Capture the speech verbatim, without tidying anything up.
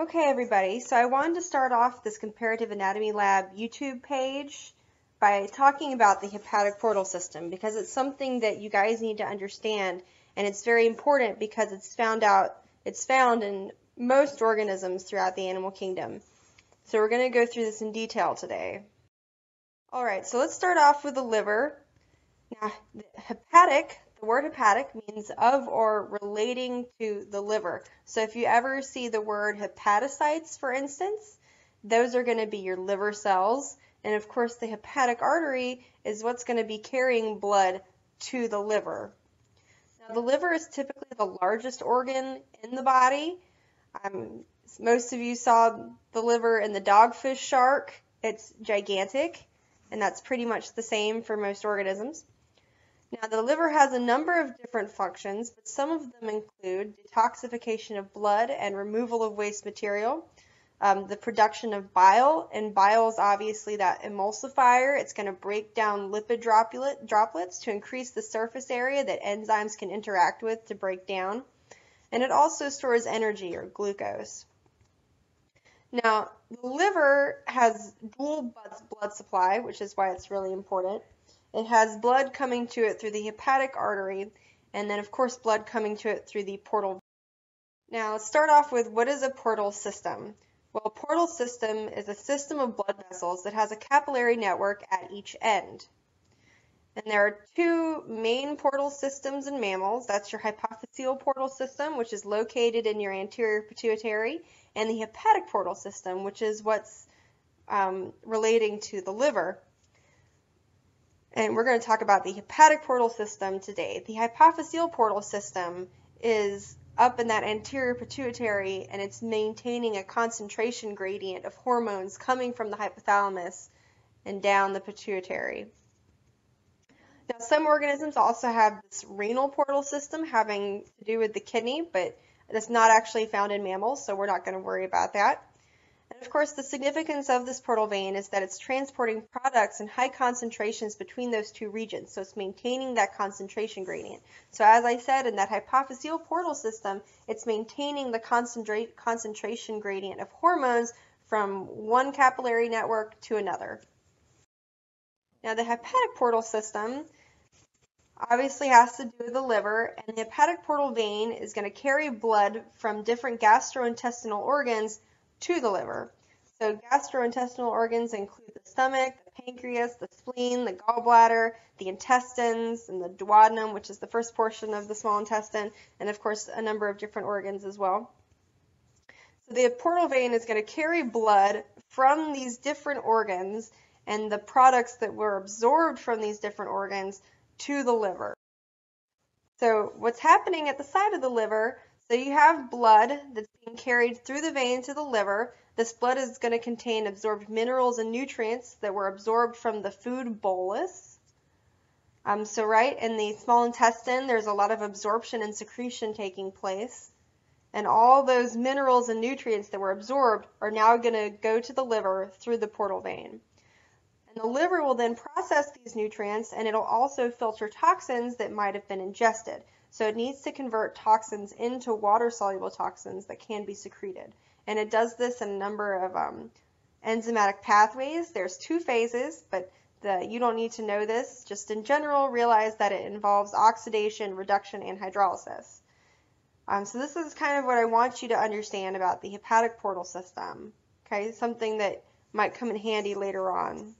Okay, everybody, so I wanted to start off this Comparative Anatomy Lab YouTube page by talking about the hepatic portal system because it's something that you guys need to understand, and it's very important because it's found out, it's found in most organisms throughout the animal kingdom. So we're going to go through this in detail today. All right, so let's start off with the liver. Now, the hepatic, the word hepatic means of or relating to the liver. So if you ever see the word hepatocytes, for instance, those are going to be your liver cells. And of course, the hepatic artery is what's going to be carrying blood to the liver. Now, the liver is typically the largest organ in the body. Um, most of you saw the liver in the dogfish shark. It's gigantic, and that's pretty much the same for most organisms. Now, the liver has a number of different functions, but some of them include detoxification of blood and removal of waste material, um, the production of bile, and bile is obviously that emulsifier. It's going to break down lipid droplet, droplets to increase the surface area that enzymes can interact with to break down, and it also stores energy or glucose. Now, the liver has dual blood supply, which is why it's really important. It has blood coming to it through the hepatic artery, and then, of course, blood coming to it through the portal vein. Now, let's start off with what is a portal system? Well, a portal system is a system of blood vessels that has a capillary network at each end. And there are two main portal systems in mammals. That's your hypophyseal portal system, which is located in your anterior pituitary, and the hepatic portal system, which is what's um, relating to the liver. And we're going to talk about the hepatic portal system today. The hypophyseal portal system is up in that anterior pituitary, and it's maintaining a concentration gradient of hormones coming from the hypothalamus and down the pituitary. Now, some organisms also have this renal portal system having to do with the kidney, but it's not actually found in mammals, so we're not going to worry about that. And of course, the significance of this portal vein is that it's transporting products in high concentrations between those two regions, so it's maintaining that concentration gradient. So as I said, in that hypophyseal portal system, it's maintaining the concentrate concentration gradient of hormones from one capillary network to another. Now, the hepatic portal system obviously has to do with the liver, and the hepatic portal vein is going to carry blood from different gastrointestinal organs to the liver. So gastrointestinal organs include the stomach, the pancreas, the spleen, the gallbladder, the intestines, and the duodenum, which is the first portion of the small intestine, and of course a number of different organs as well. So the portal vein is going to carry blood from these different organs and the products that were absorbed from these different organs to the liver. So what's happening at the side of the liver, so you have blood that's being carried through the vein to the liver. This blood is going to contain absorbed minerals and nutrients that were absorbed from the food bolus. Um, so right in the small intestine, there's a lot of absorption and secretion taking place. And all those minerals and nutrients that were absorbed are now going to go to the liver through the portal vein. And the liver will then process these nutrients, and it'll also filter toxins that might have been ingested. So it needs to convert toxins into water-soluble toxins that can be secreted. And it does this in a number of um, enzymatic pathways. There's two phases, but the, you don't need to know this. Just in general, realize that it involves oxidation, reduction, and hydrolysis. Um, so this is kind of what I want you to understand about the hepatic portal system, okay? Something that might come in handy later on.